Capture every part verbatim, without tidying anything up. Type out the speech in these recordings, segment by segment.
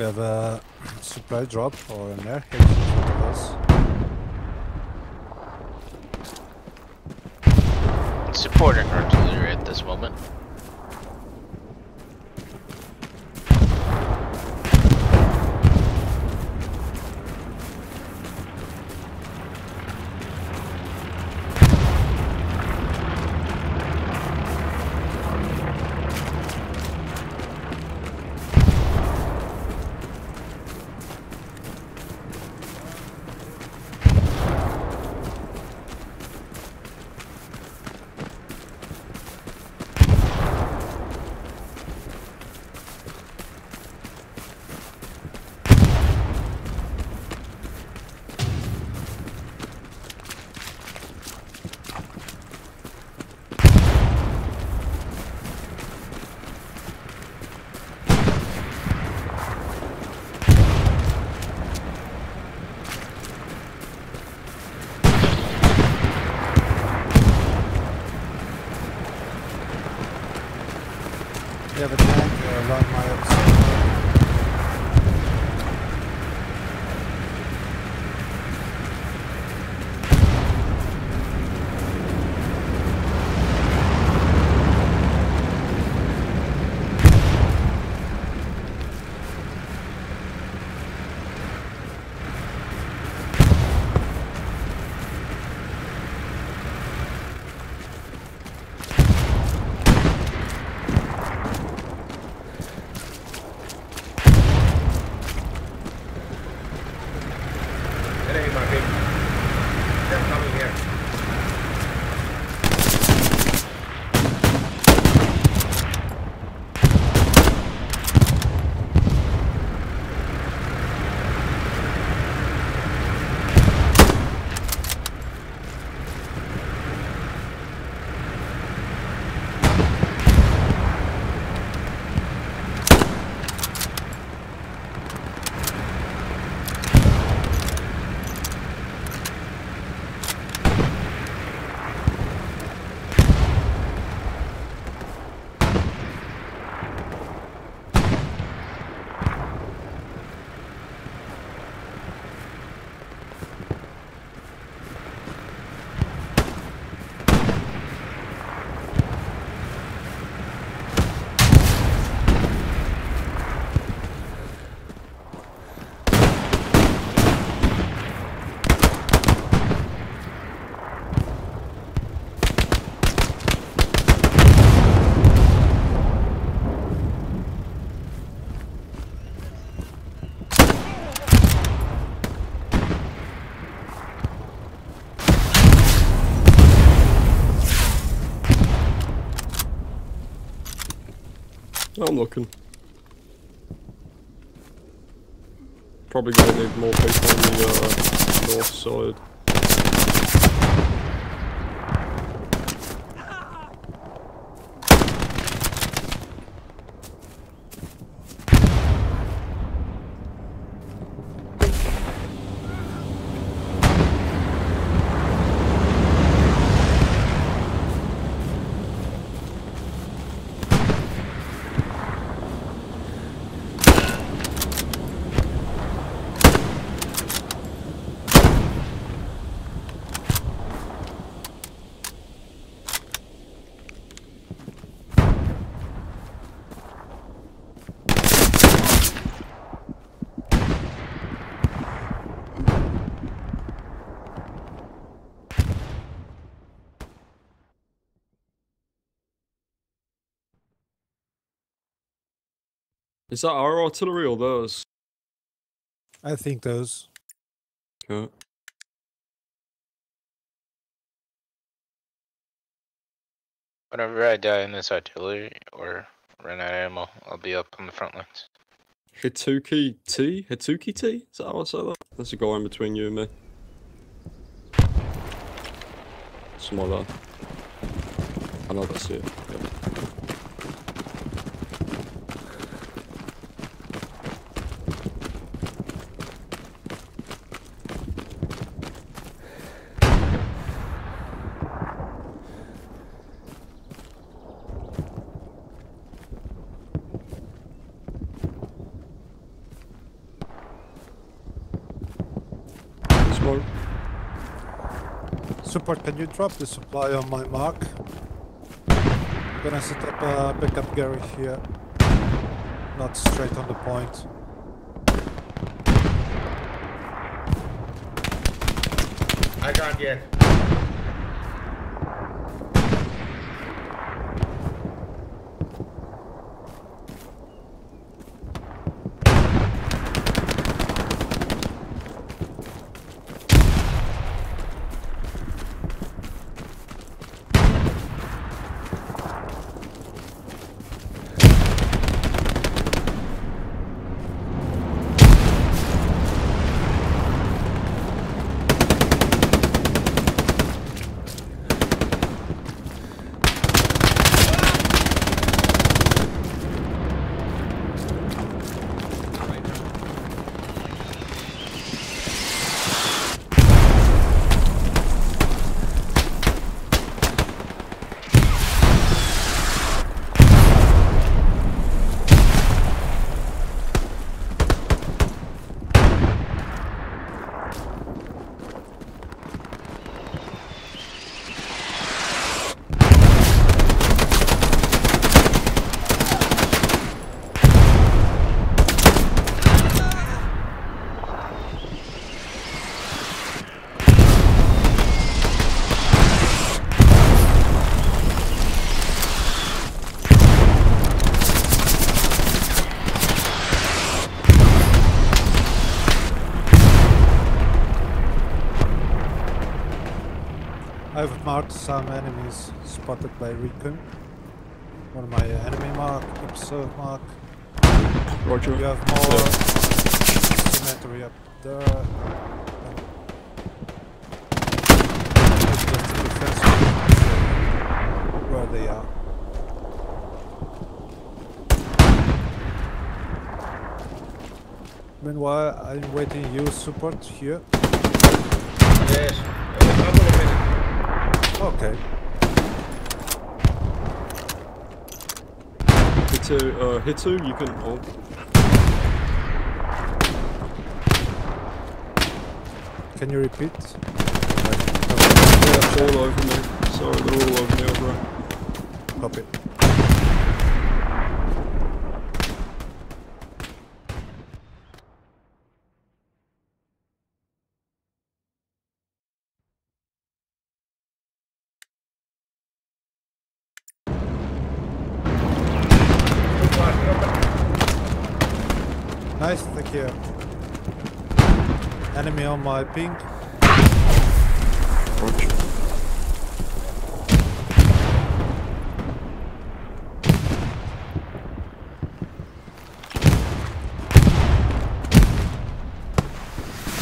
We have a supply drop or an air hit in front of us. Supporting artillery at this moment. We have a tank uh, around my I'm looking. Probably gonna need more people on the uh, north side. Is that our artillery or those? I think those. Okay. Whenever I die in this artillery or run out of ammo, I'll be up on the front lines. Hitsuki T? Hitsuki T? Is that how I say that? That's a guy in between you and me. Something like that. I know that's it. Support. Support, can you drop the supply on my mark? I'm gonna set up a backup garage here. Not straight on the point. I got you. I've marked some enemies spotted by Recon. One of my enemy mark, observe mark. Roger. You have more cemetery up there. Where they are. Meanwhile, I'm waiting you support here. Yes. Okay. Hitsu, uh, Hitsu, you can hold. Can you repeat? Yeah, all over me. Sorry, they're all over me, bro. Copy. Nice, thank you. Enemy on my ping. Roger.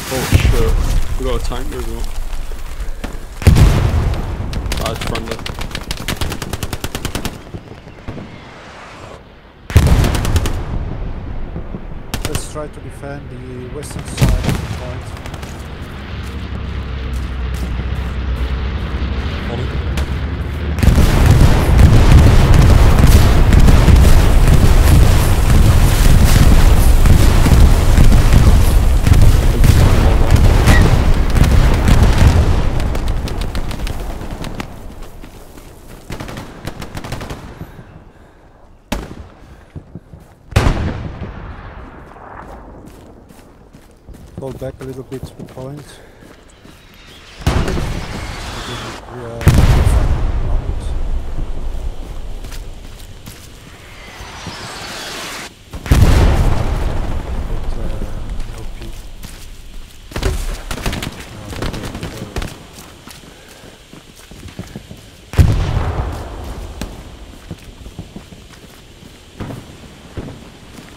Oh shit, we got a tank as well. That's from there. Try to defend the western side of the point. Go back a little bit to the point.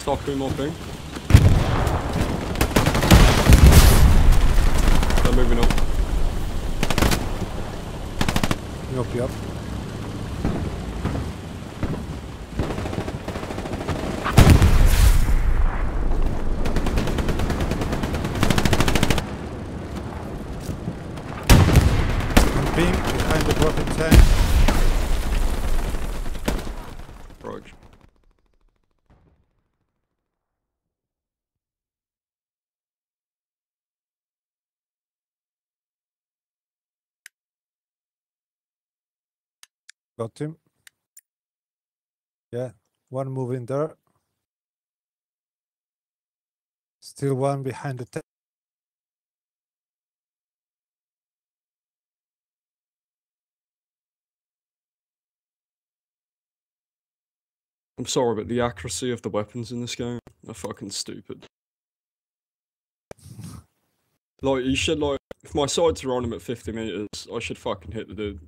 Talk to him, okay? Moving up. Help you up. I'm being behind the broken tank. Roger. Got him. Yeah, one move in there. Still one behind the tech. I'm sorry, but the accuracy of the weapons in this game are fucking stupid. Like, you should, like, if my sights are on him at fifty meters, I should fucking hit the dude.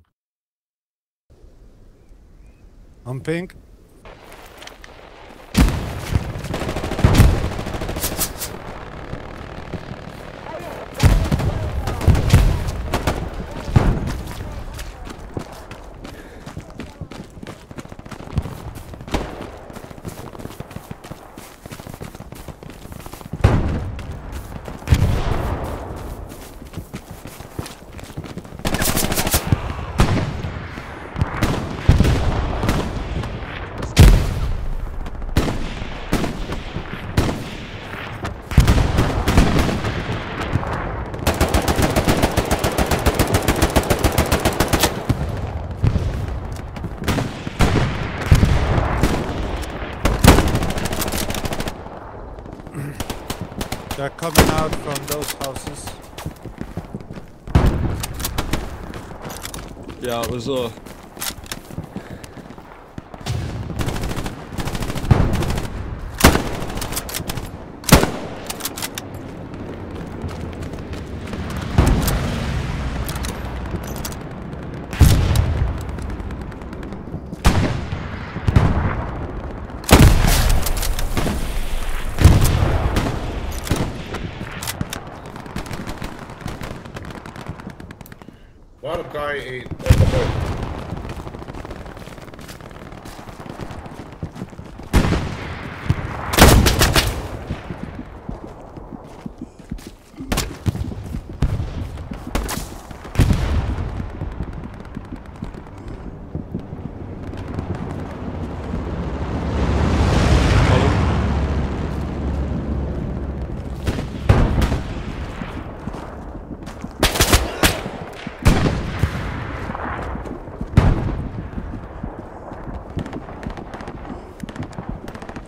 I'm pink. They're coming out from those houses. Yeah, it was uh One guy is on the boat.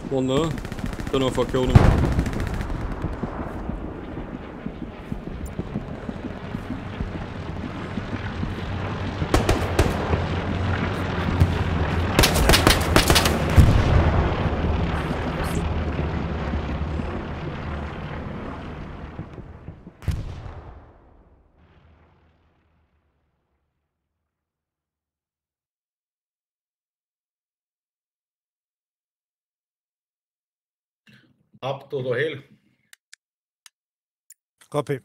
One there. Don't know if I killed him. Up to the hill. Copy.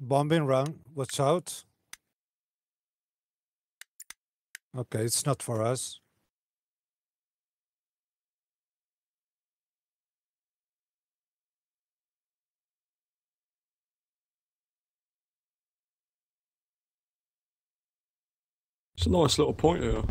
Bombing round. Watch out. Okay, it's not for us. It's a nice little point here.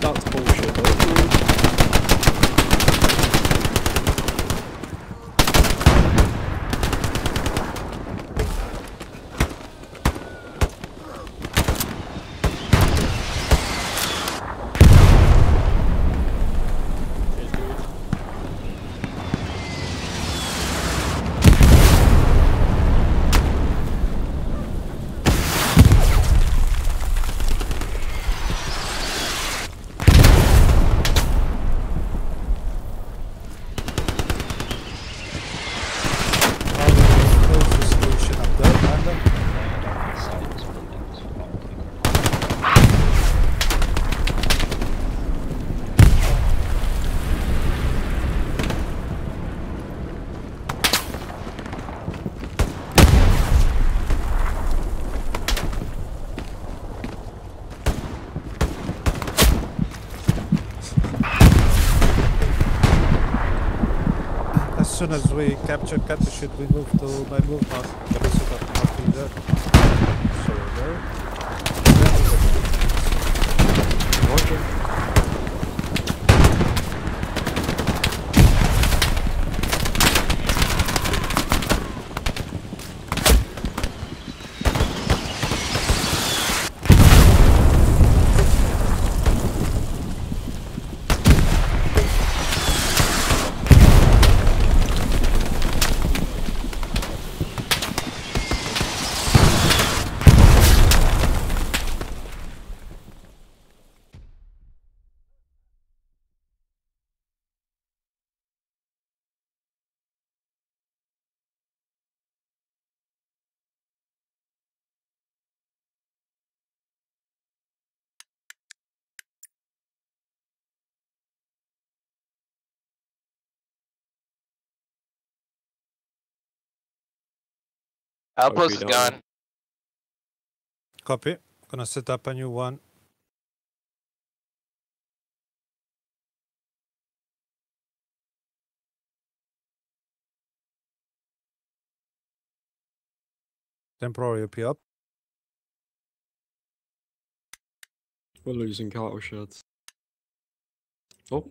That's bullshit, though. soon as we capture Kattershead, we move to my move mask. But also that must be there. So there. Roger. Outpost is gone. Copy. Gonna set up a new one. Temporary O P up. We're losing cattle sheds. Oh.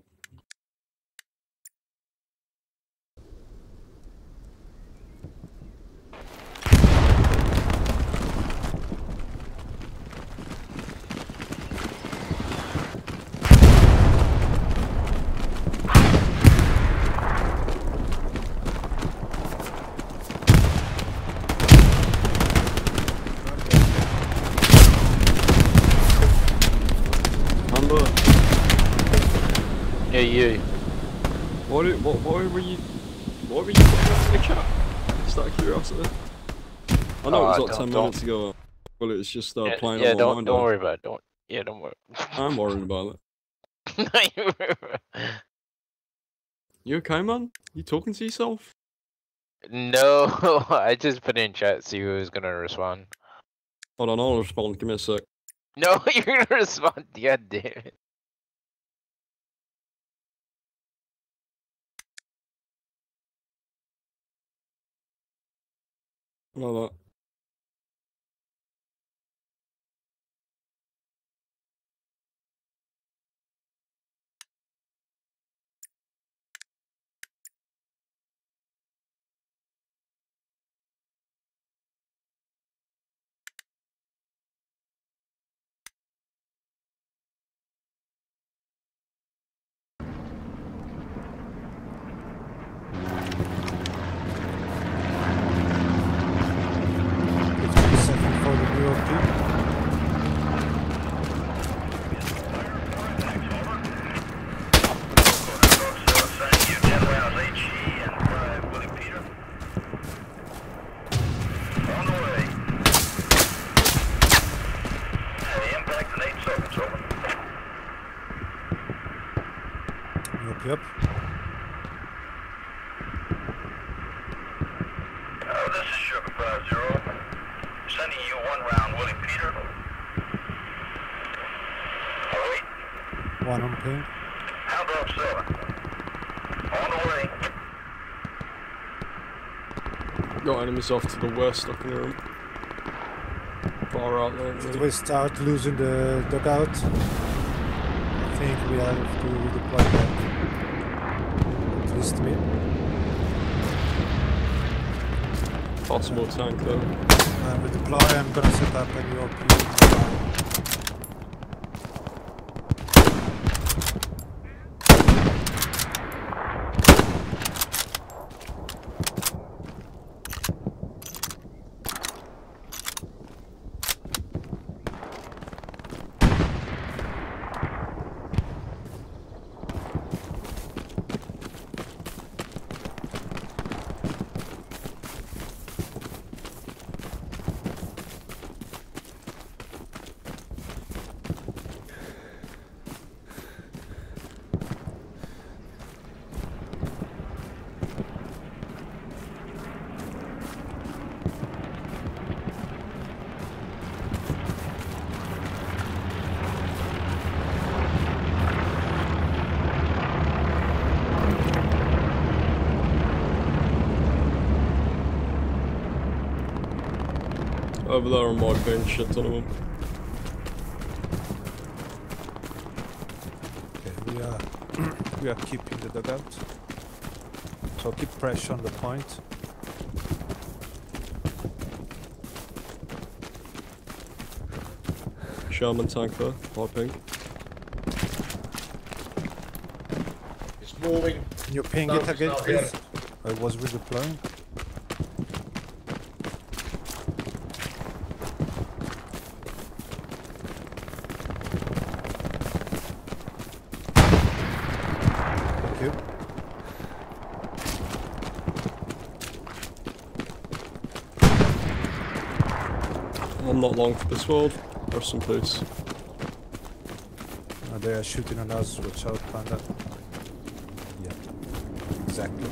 Yeah, you. What, what, what were you... What were you putting in the chat? Just out of curiosity. I know uh, it was like ten don't. minutes ago. Well, it's just uh, yeah, playing yeah, online. Yeah, don't worry about it. Don't, yeah, don't worry. I'm worrying about it. No, you You okay, man? You talking to yourself? No, I just put in chat to see who was going to respond. Hold on, I'll respond. Give me a sec. No, you're going to respond. Yeah, damn it. Well, uh, enemies off to the west, stuck in the room. Far out there. Should we start losing the dugout? I think we have to deploy that. At least me. Possible uh, tank though. Uh, with deploy, I'm gonna set up a new O P. over there are more green shit on them. Okay, we are we are keeping the dugout. So keep pressure on the point. Sherman tank there, ping. It's moving. Can you ping no, it again, please? I was redeploying. Not long for this world. There's some place. Uh, they are shooting on us. Watch out, Panda. Yeah, exactly.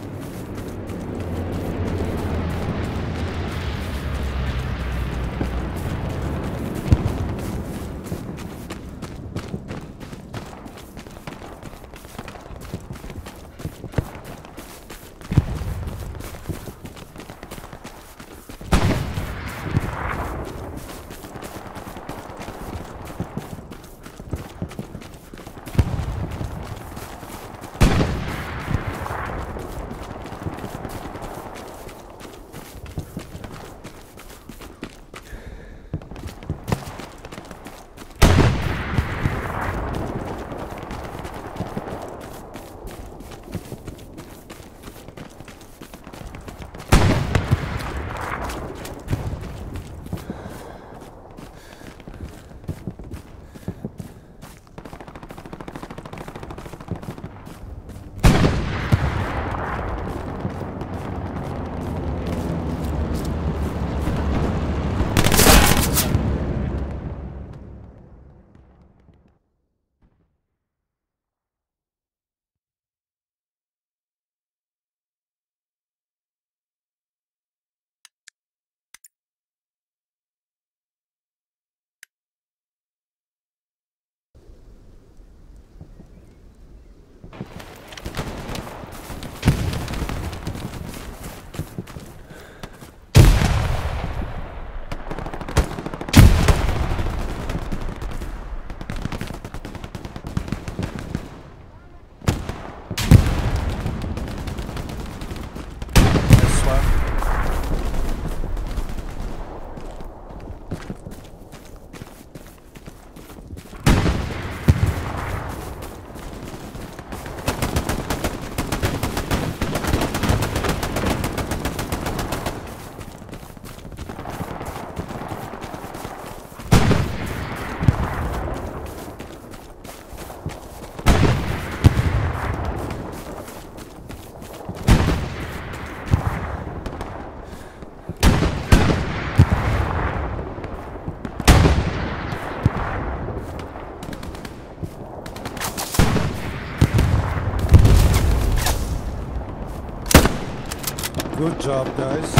Good job, guys.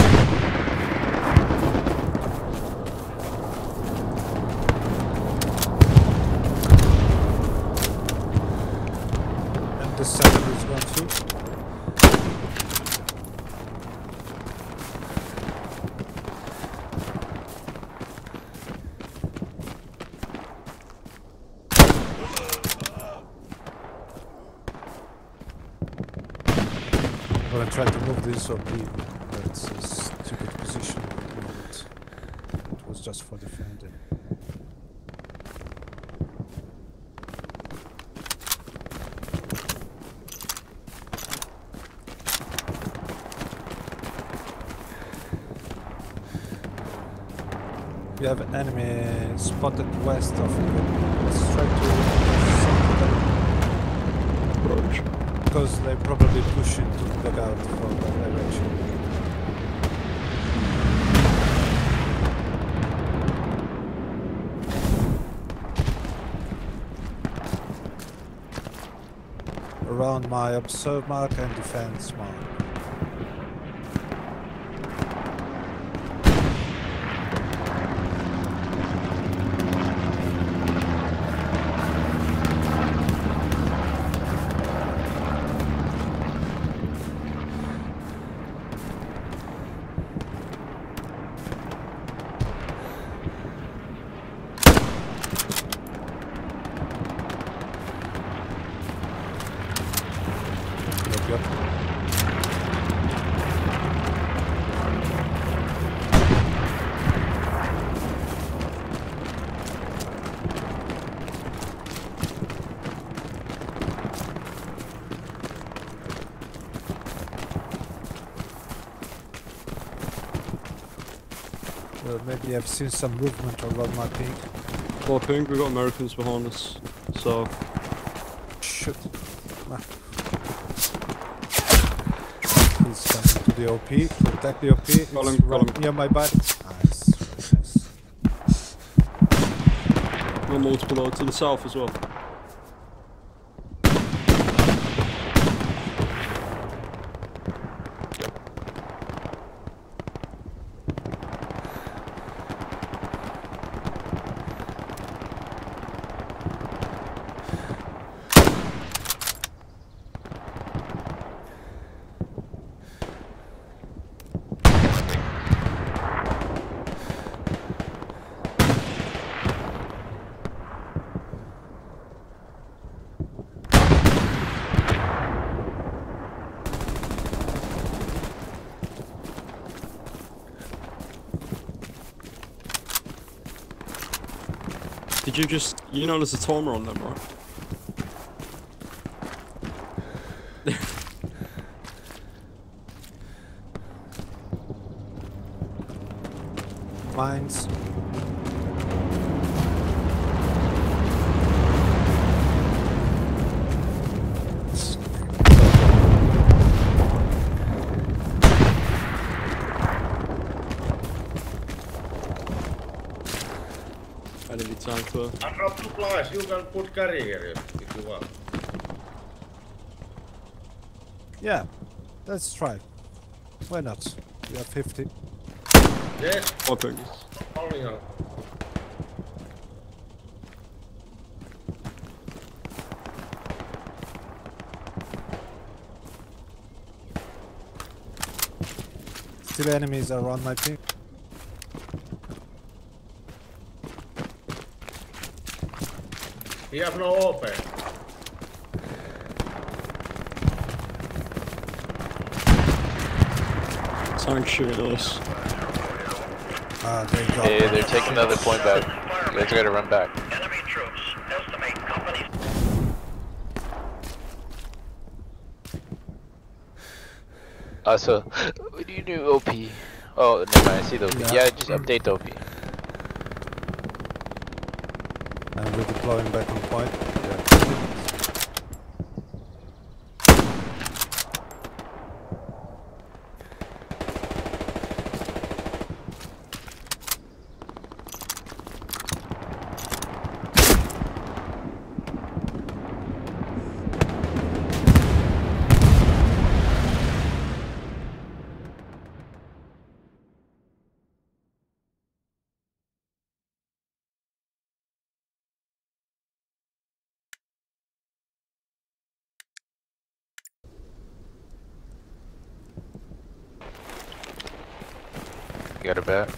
And the second is gone too. I'm gonna try to move this up here. It's a stupid position. It was just for defending. We have enemy spotted west of you. Let's try to approach because they probably push into the guard from that direction. Around my observe mark and defense mark. идет. Well, maybe I've seen some movement around my ping. Well, I think we got Americans behind us, so... Shit. Nah. He's coming to the O P, protect the O P, it's right near my butt. Nice, nice. One multiple out to the south as well. Did you just, you know there's a timer on them, right? Mines. I dropped supplies, you can put carrier if you want. Yeah, let's try. Why not? We have fifty. Yes, okay. Only on. Still enemies are on my team. You have no open. Someone shoot us. Uh, they hey, they're taking another point back. They try to run back. Enemy troops. Estimate company. Uh, so, what do you do, O P? Oh, never mind, I see the O P. Yeah, yeah just update the O P. And we're deploying back on point. Got it back.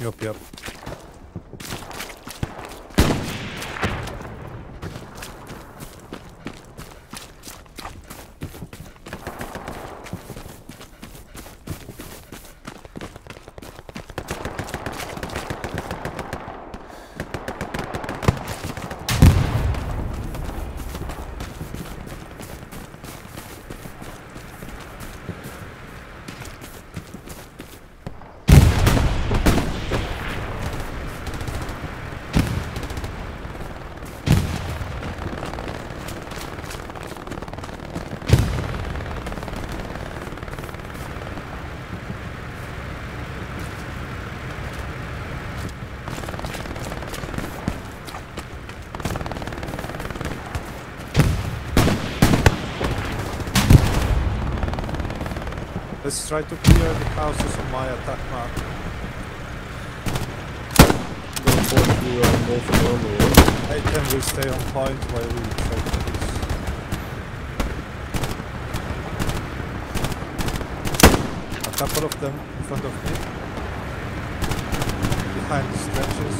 Yup, yup. Let's try to clear the houses on my attack map. you uh, moved earlier. Hey, can we stay on point while we check this? A couple of them in front of me. Behind the stretches.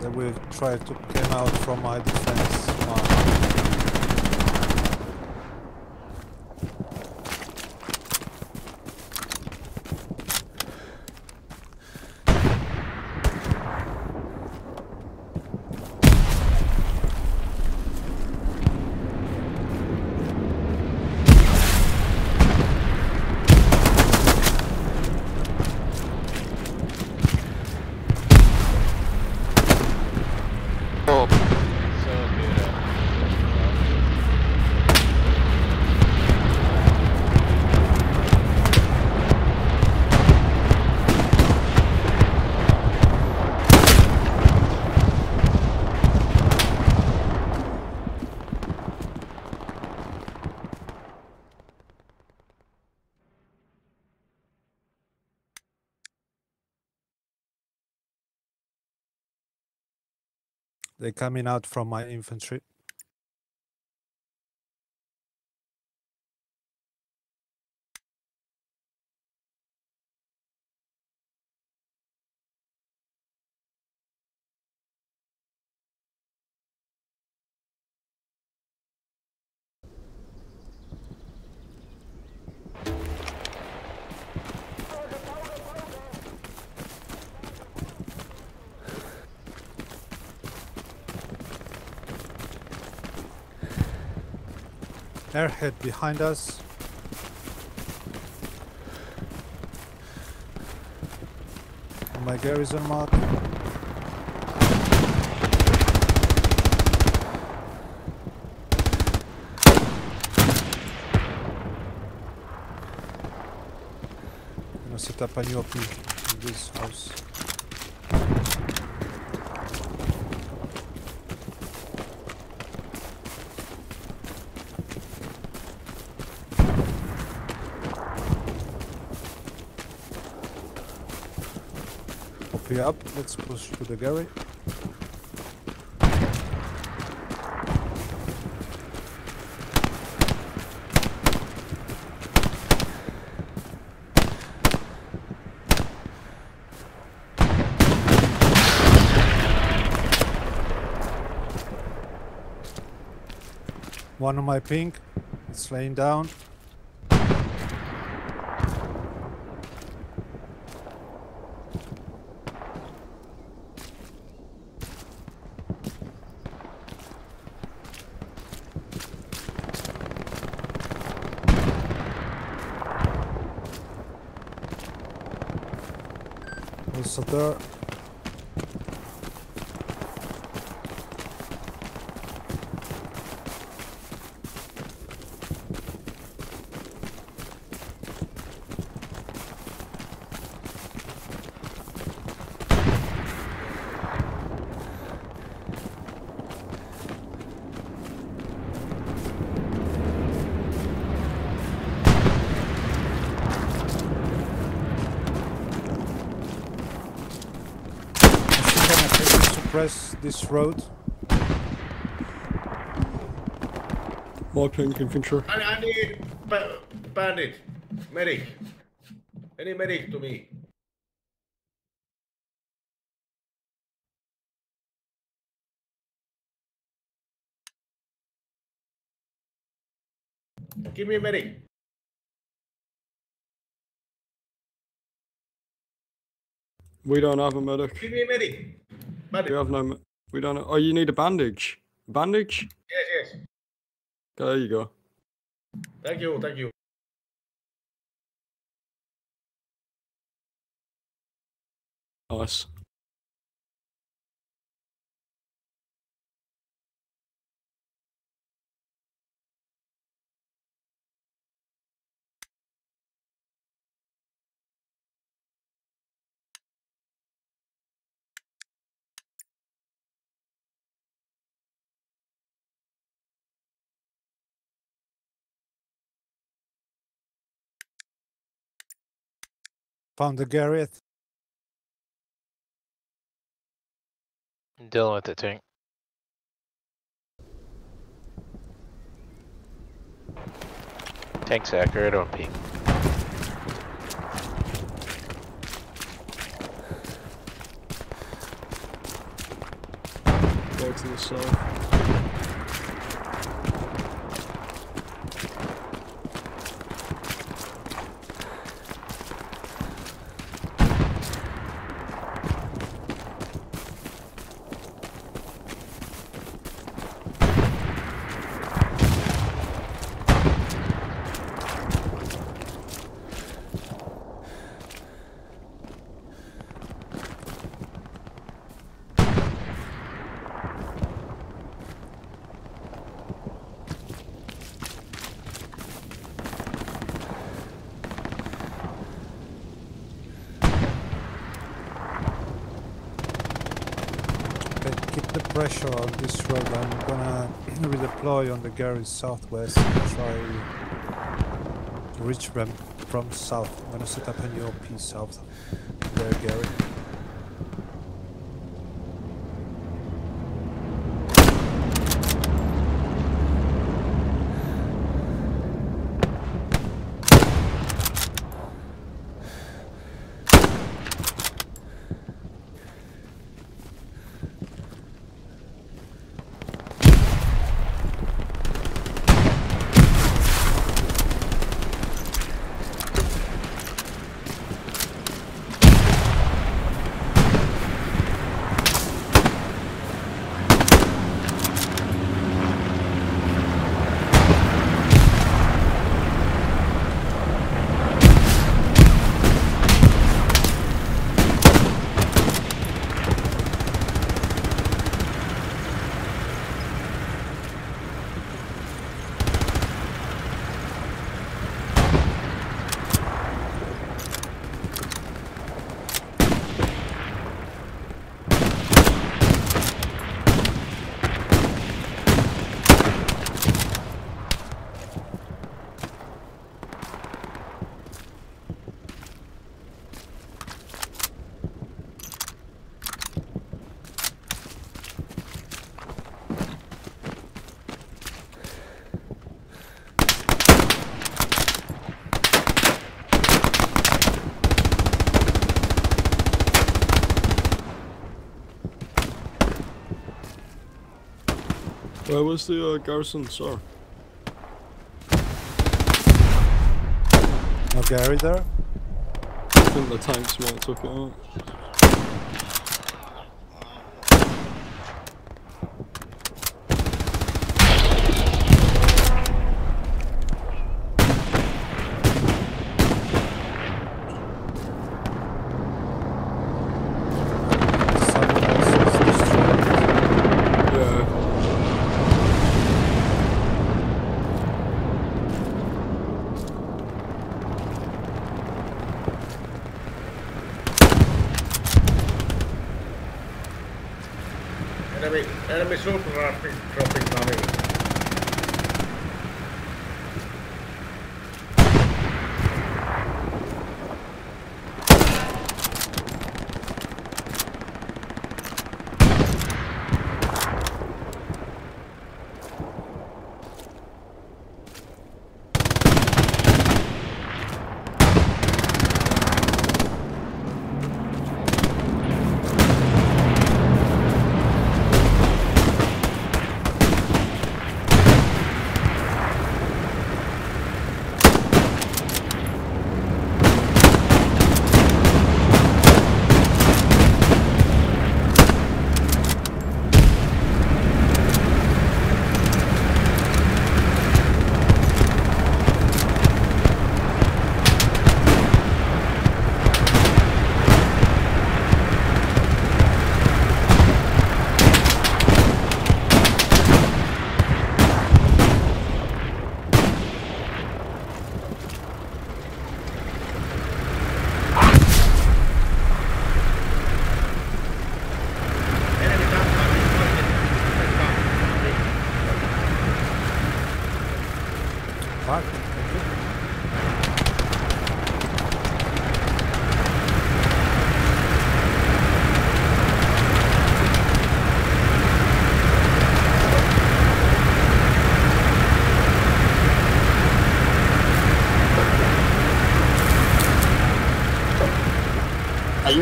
They will try to come out from my defense. They're coming out from my infantry. Airhead behind us. On my garrison mark. I'm gonna set up a new O P in this house. Up, let's push to the garage. One of my pink, it's laying down. So there. Press this road. My pink infantry. I, I need ba bandit, medic. Any medic to me? Give me a medic. We don't have a medic. Give me a medic. Medic. We have no. We don't. Oh, you need a bandage. Bandage? Yes, yes. There you go. Thank you, thank you. Nice. Found a Garrett. I'm dealing with it, Tank. Tank's accurate on peak. Go to the south. Pressure on this road. I'm gonna redeploy on the Gary southwest and try to reach them from south. I'm gonna set up a new O P south there, Gary. Where was the uh, garrison, sir? No Gary there? I think the tanks might have took it out. Enemy super rapid dropping money.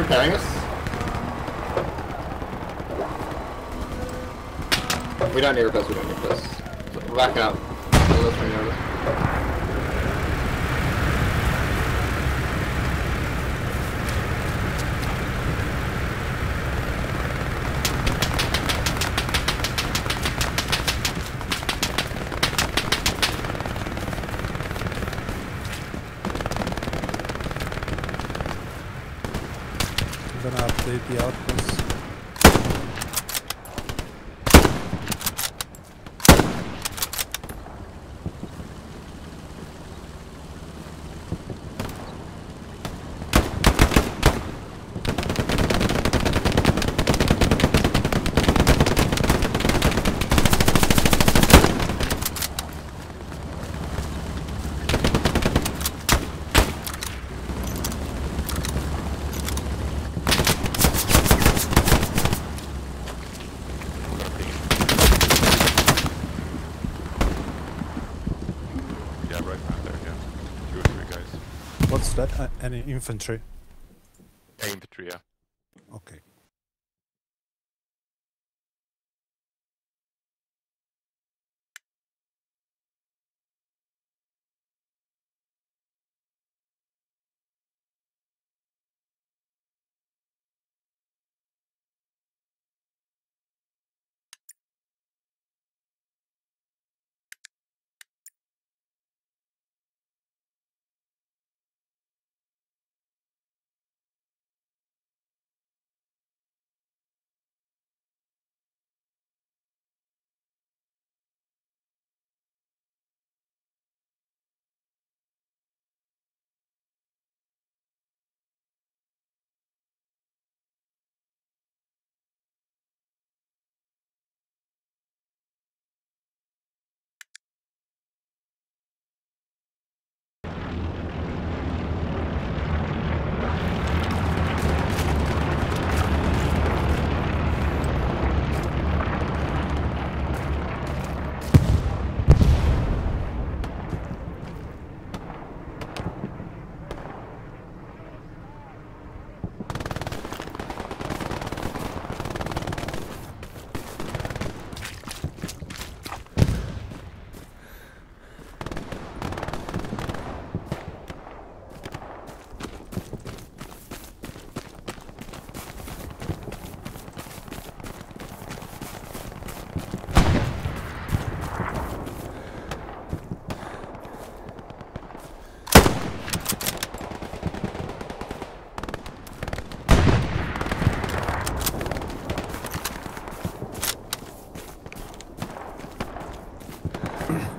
carrying us? We don't need repairs, we don't need repairs. So we're backing up. I'm gonna update the outpost. What's that? Uh, any infantry? Infantry, yeah. Okay.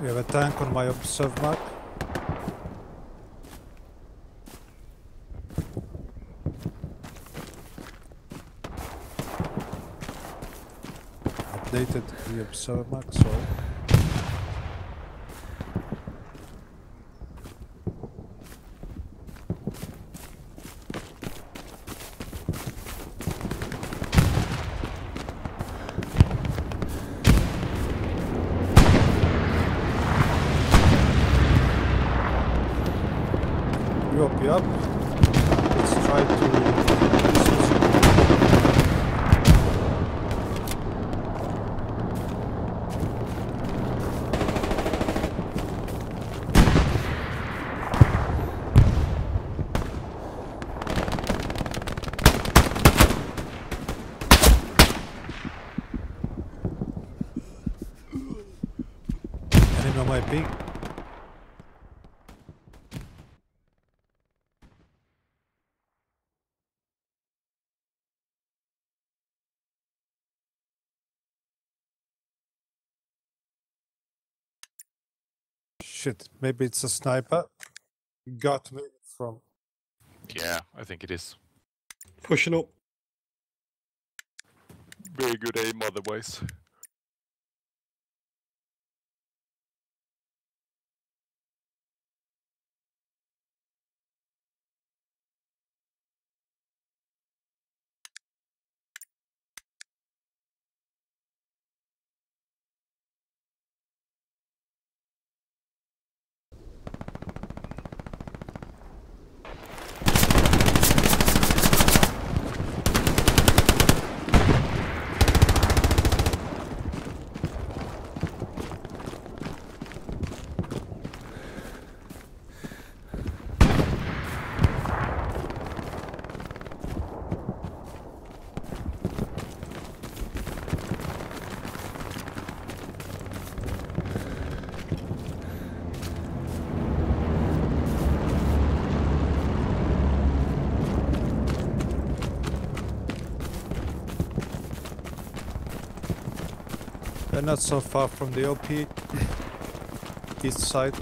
We have a tank on my observe map. Updated the observe map, so drop you up. Let's try to enemy on my ping. Shit, maybe it's a sniper. Got me from... Yeah, I think it is. Pushing up. Very good aim otherwise. They're not so far from the O P. East side.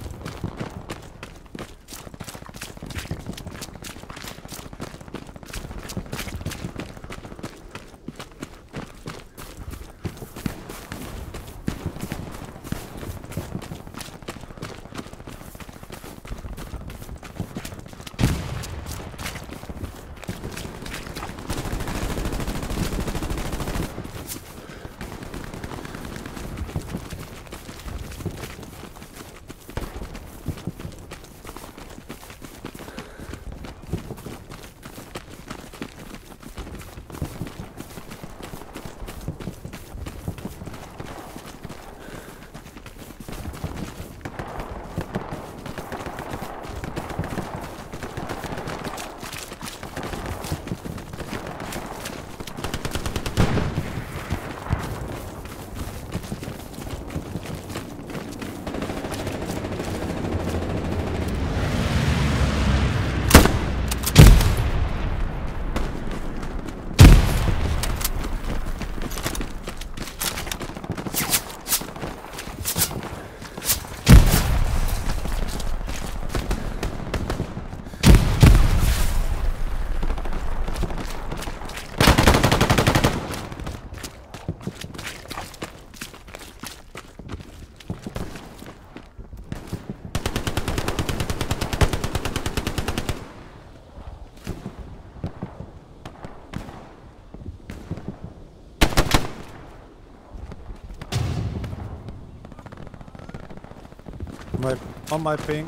On my ping.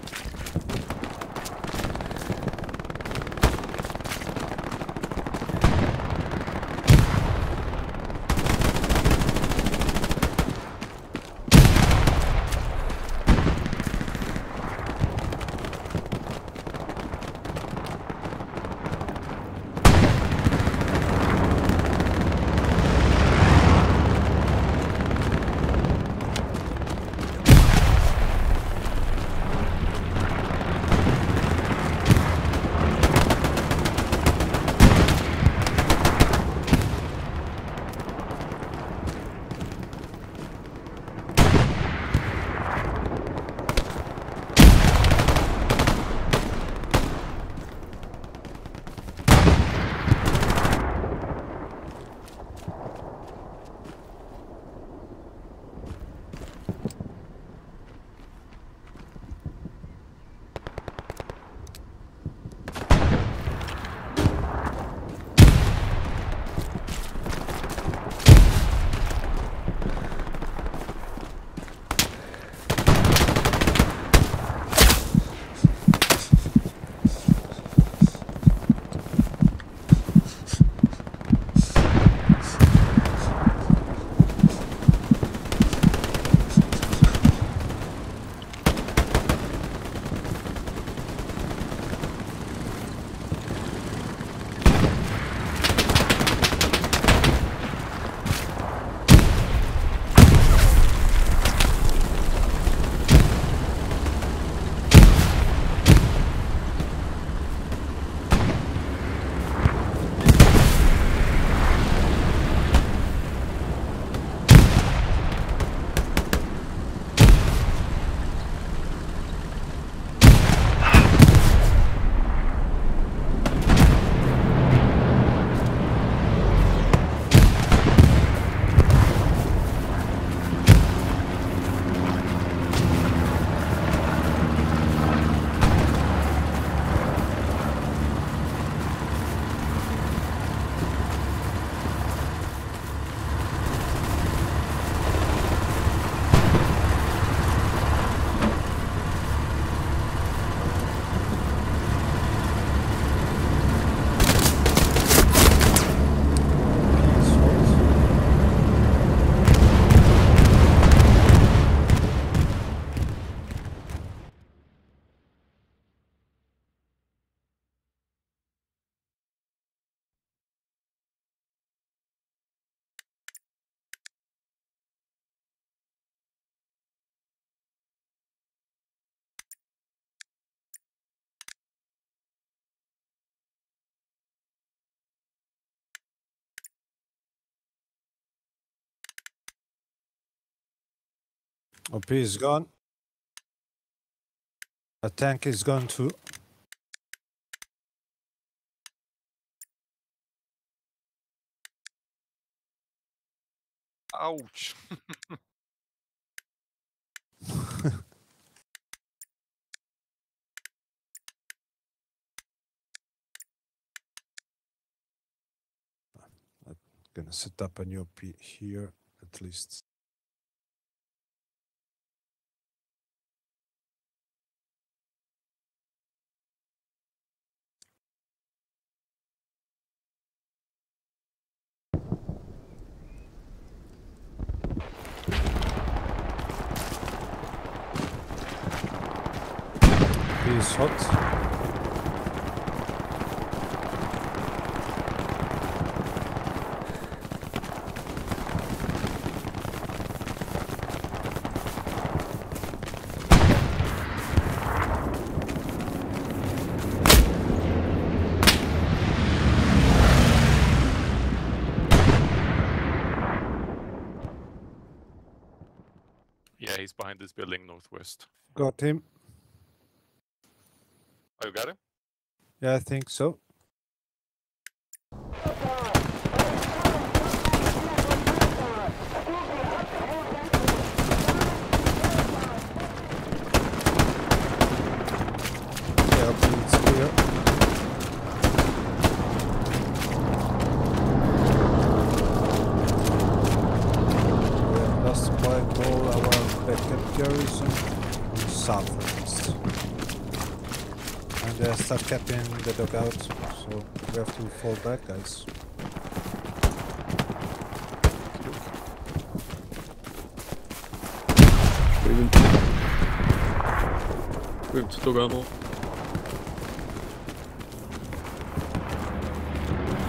O P is gone. A tank is gone too. Ouch. I'm gonna set up a new P here at least. Is hot. Yeah, he's behind this building northwest. Got him. Oh, you got him? Yeah, I think so. Start capping the dog out, so we have to fall back, guys. We have to dog ammo.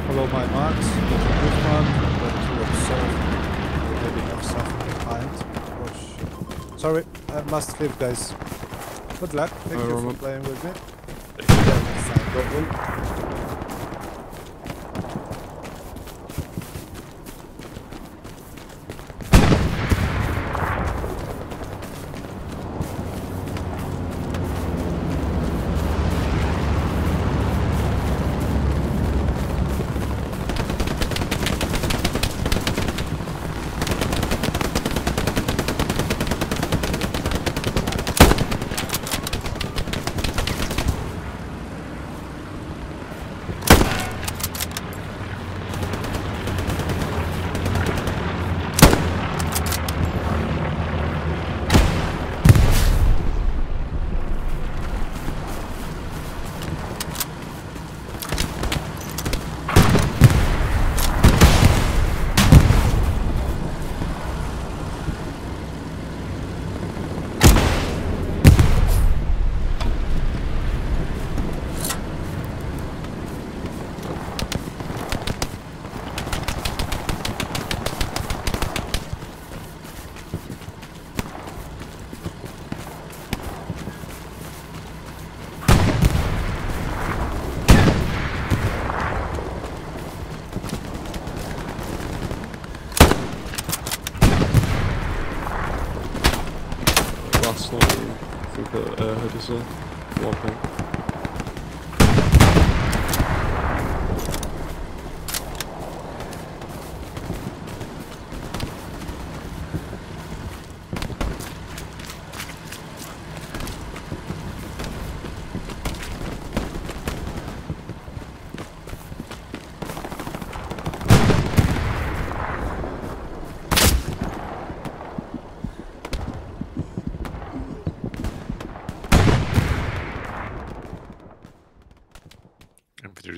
Follow my marks, go to good mark, I'm going to observe. We maybe have something behind. Oh shit. Sorry, I must leave, guys. Good luck, thank you for playing with me. Walking.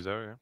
There,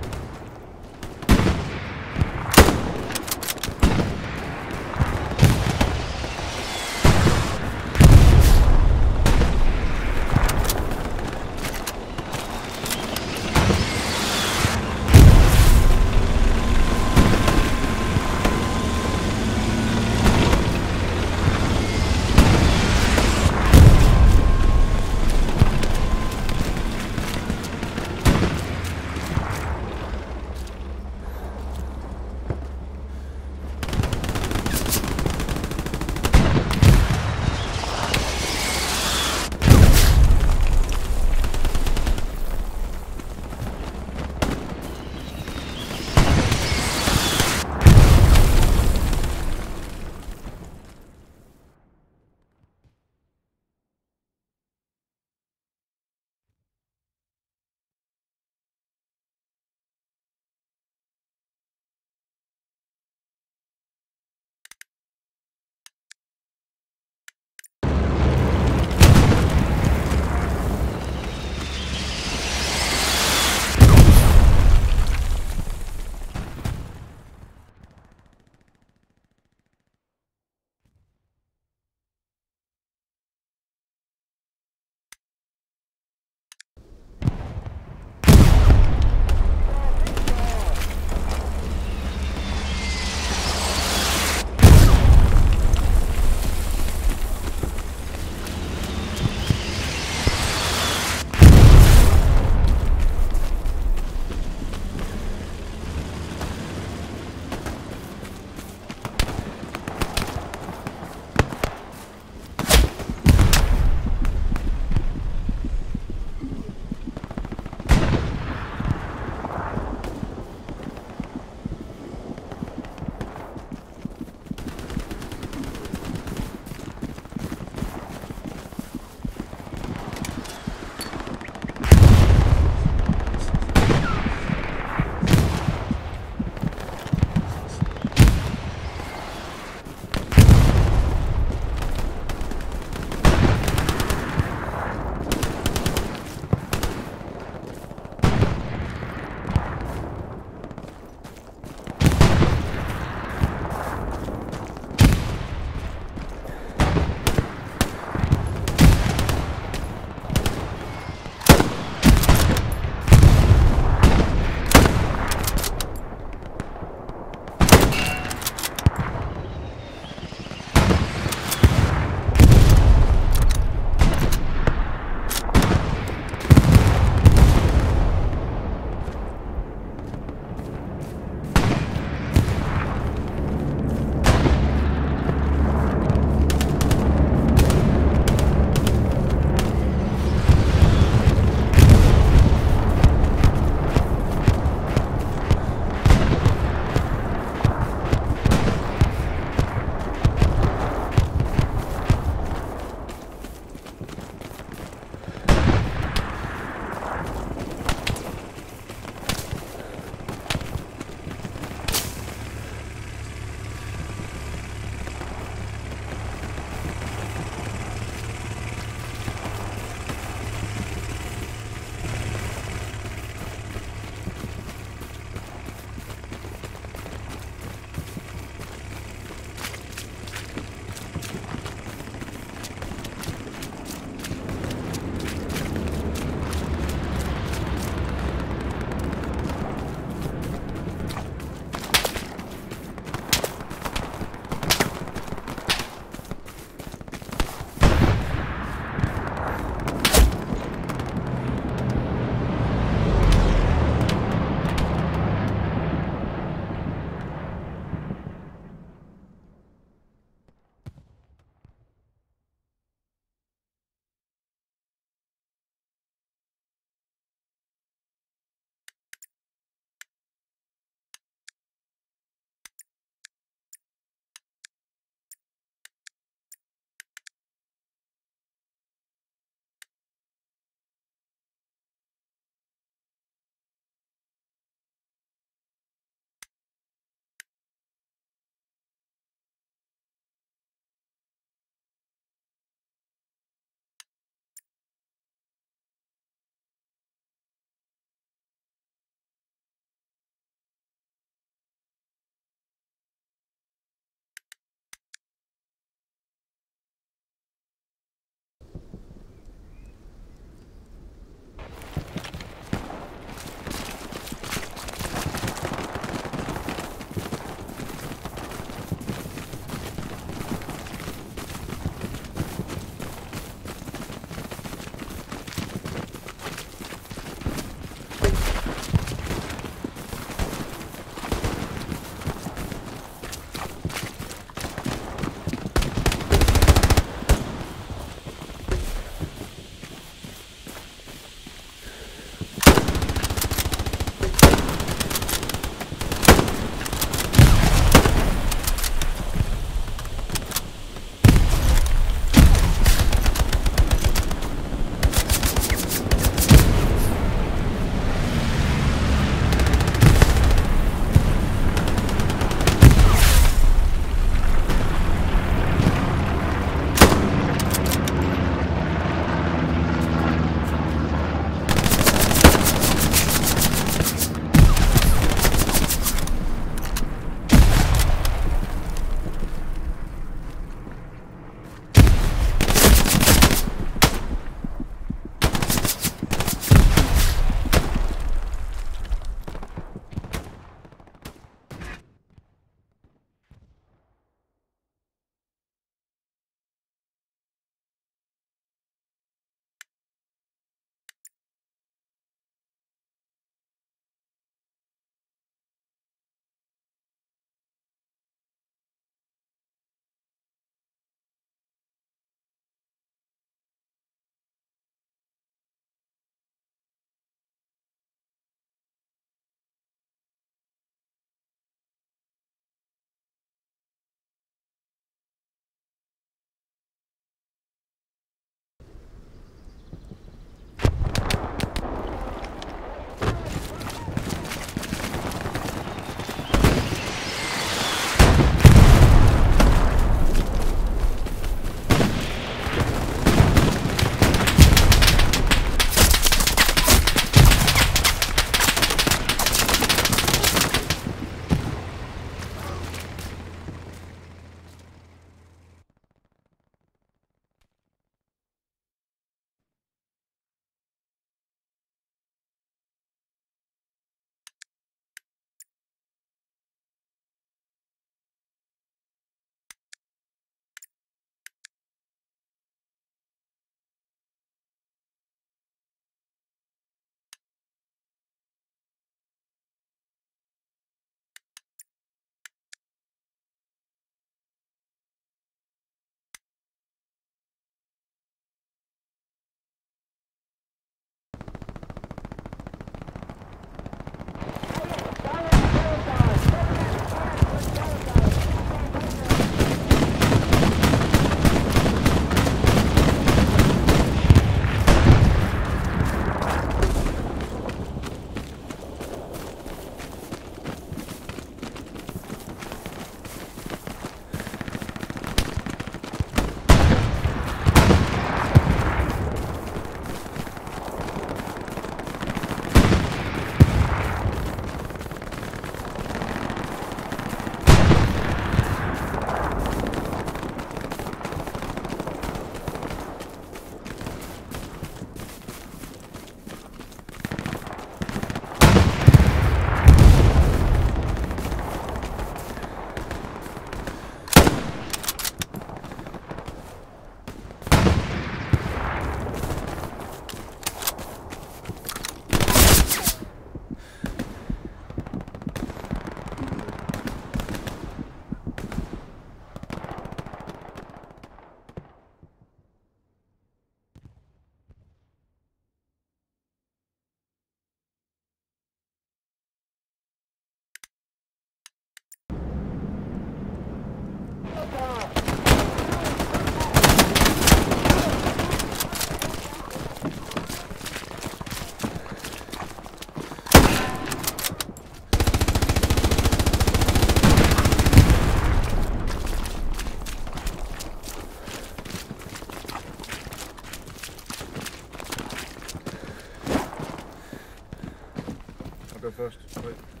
go first. Right.